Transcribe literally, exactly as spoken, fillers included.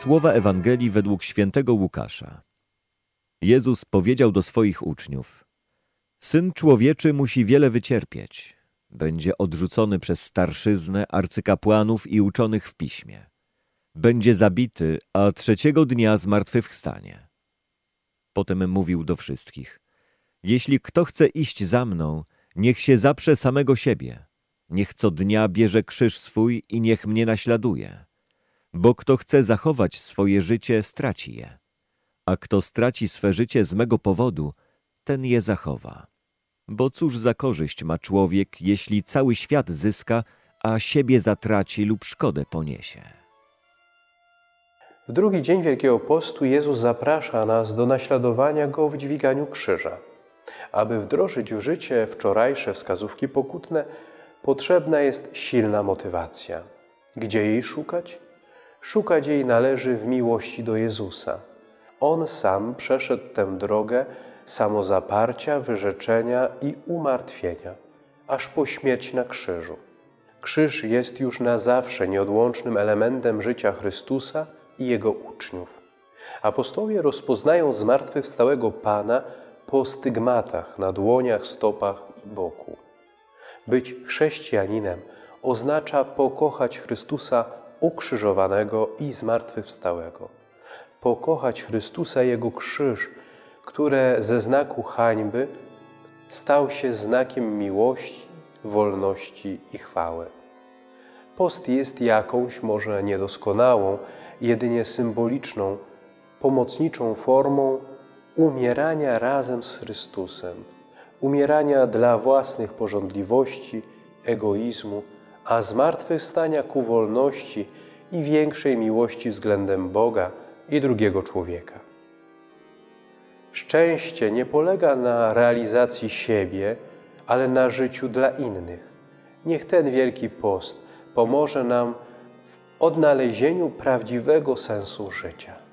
Słowa Ewangelii według świętego Łukasza. Jezus powiedział do swoich uczniów: Syn człowieczy musi wiele wycierpieć. Będzie odrzucony przez starszyznę, arcykapłanów i uczonych w piśmie. Będzie zabity, a trzeciego dnia zmartwychwstanie. Potem mówił do wszystkich: Jeśli kto chce iść za mną, niech się zaprze samego siebie. Niech co dnia bierze krzyż swój i niech mnie naśladuje. Bo kto chce zachować swoje życie, straci je. A kto straci swe życie z mego powodu, ten je zachowa. Bo cóż za korzyść ma człowiek, jeśli cały świat zyska, a siebie zatraci lub szkodę poniesie? W drugi dzień Wielkiego Postu Jezus zaprasza nas do naśladowania Go w dźwiganiu krzyża. Aby wdrożyć w życie wczorajsze wskazówki pokutne, potrzebna jest silna motywacja. Gdzie jej szukać? Szukać jej należy w miłości do Jezusa. On sam przeszedł tę drogę samozaparcia, wyrzeczenia i umartwienia, aż po śmierć na krzyżu. Krzyż jest już na zawsze nieodłącznym elementem życia Chrystusa i Jego uczniów. Apostołowie rozpoznają zmartwychwstałego Pana po stygmatach na dłoniach, stopach i boku. Być chrześcijaninem oznacza pokochać Chrystusa ukrzyżowanego i zmartwychwstałego. Pokochać Chrystusa i Jego krzyż, które ze znaku hańby stał się znakiem miłości, wolności i chwały. Post jest jakąś, może niedoskonałą, jedynie symboliczną, pomocniczą formą umierania razem z Chrystusem, umierania dla własnych pożądliwości, egoizmu, a zmartwychwstania ku wolności i większej miłości względem Boga i drugiego człowieka. Szczęście nie polega na realizacji siebie, ale na życiu dla innych. Niech ten Wielki Post pomoże nam w odnalezieniu prawdziwego sensu życia.